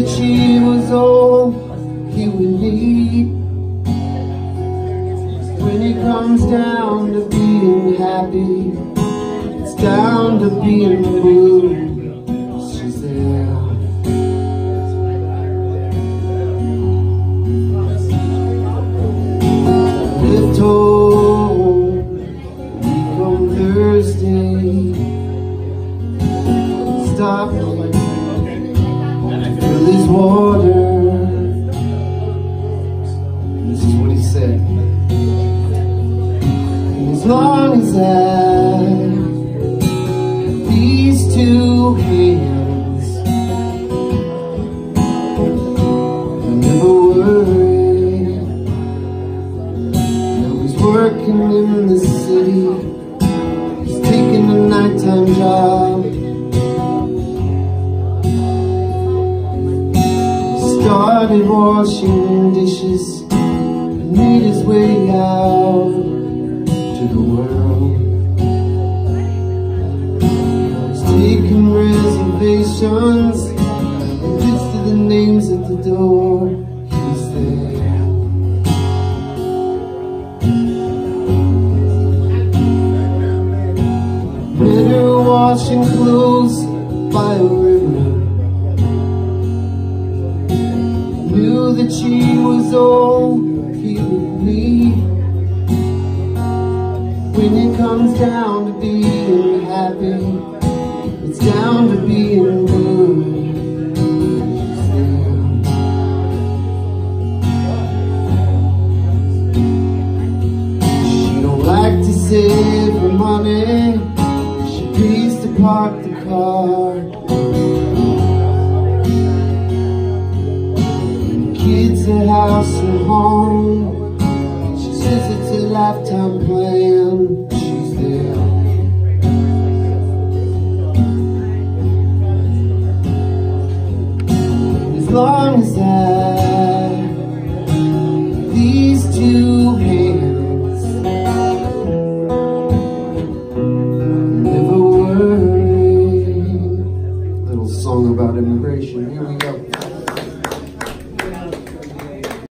that she was all he would need. When it comes down to being happy, it's down to being blue. She's there. Little week on Thursday, stop. This water, and this is what he said. And as long as I have these two hands, I never worry. I was working in the city, I was taking a nighttime job. Started washing dishes and made his way out to the world. I was taking reservations and listed the names at the door. He's there. Better washing clothes by a river. Knew that she was all he would need. When it comes down to being happy, it's down to being blue. She don't like to save her money. She pays to park the car. Kids at house and home, she says it's a lifetime plan. She's there. As long as I